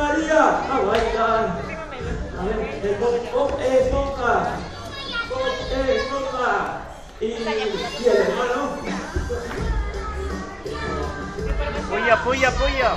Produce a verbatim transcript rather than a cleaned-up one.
María, ah, oh, ahí está. A ver, el pop, pop, eh, toca. Pop, eh, toca. Y, y el hermano. Puya, puya, puya.